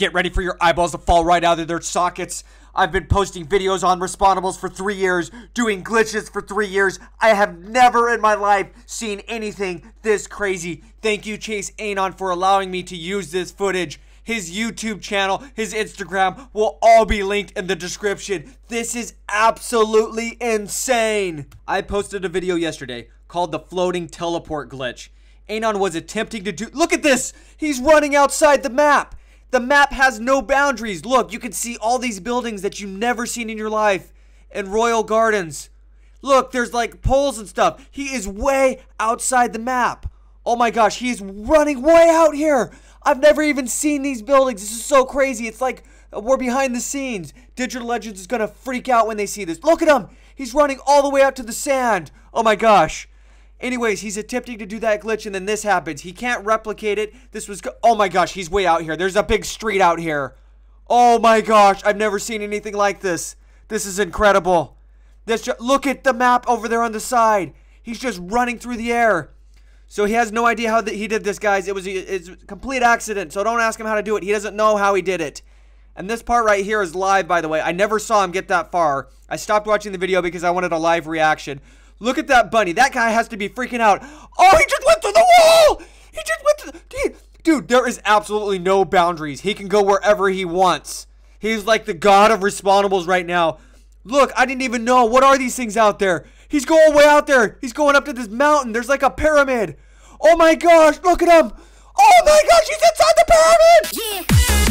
Get ready for your eyeballs to fall right out of their sockets. I've been posting videos on Respawnables for 3 years, doing glitches for 3 years. I have never in my life seen anything this crazy. Thank you, Chase Anon, for allowing me to use this footage. His YouTube channel, his Instagram will all be linked in the description. This is absolutely insane. I posted a video yesterday called the floating teleport glitch. Anon was attempting to do, look at this, he's running outside the map. The map has no boundaries. Look, you can see all these buildings that you've never seen in your life in Royal Gardens. Look, there's like poles and stuff. He is way outside the map. Oh my gosh, he's running way out here. I've never even seen these buildings. This is so crazy. It's like we're behind the scenes. Digital Legends is gonna freak out when they see this. Look at him. He's running all the way out to the sand. Oh my gosh. Anyways, he's attempting to do that glitch, and then this happens. He can't replicate it. This was... oh, my gosh. He's way out here. There's a big street out here. Oh, my gosh. I've never seen anything like this. This is incredible. This, look at the map over there on the side. He's just running through the air. So he has no idea how he did this, guys. It's a complete accident, so don't ask him how to do it. He doesn't know how he did it. And this part right here is live, by the way. I never saw him get that far. I stopped watching the video because I wanted a live reaction. Look at that bunny. That guy has to be freaking out. Oh, he just went through the wall. He just went through the... Dude, there is absolutely no boundaries. He can go wherever he wants. He's like the god of Respawnables right now. Look, I didn't even know. What are these things out there? He's going way out there. He's going up to this mountain. There's like a pyramid. Oh, my gosh. Look at him. Oh, my gosh. He's inside the pyramid. Yeah.